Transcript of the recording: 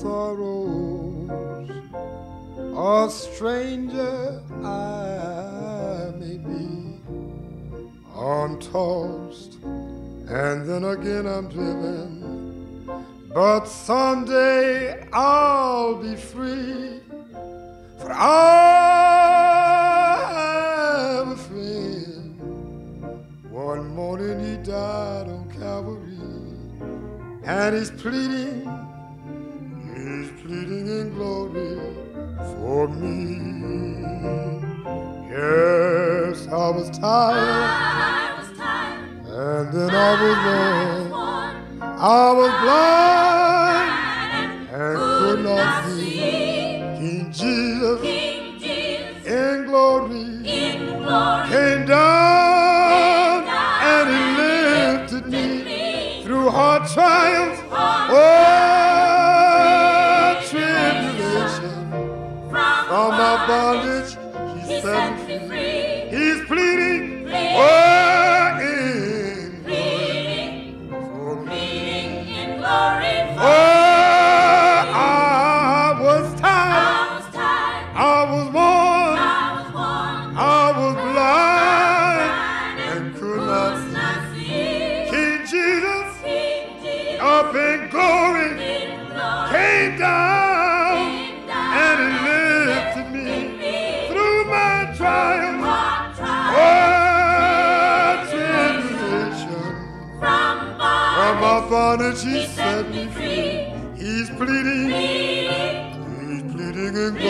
sorrows, a stranger I may be. I'm tossed and then again I'm driven, but someday I'll be free, for I have a friend. One morning he died on Calvary, and he's pleading in glory for me. Yes, I was tired, and then I was worn. I was blind and could not see. King Jesus in glory came down and he lifted me through hard trials. From my bondage, he set me free. He's pleading for me in glory. I was tired, I was worn, I was blind and could not see. King Jesus up in glory came down and he me through my trials, from my bondage he set me free. He's pleading in glory.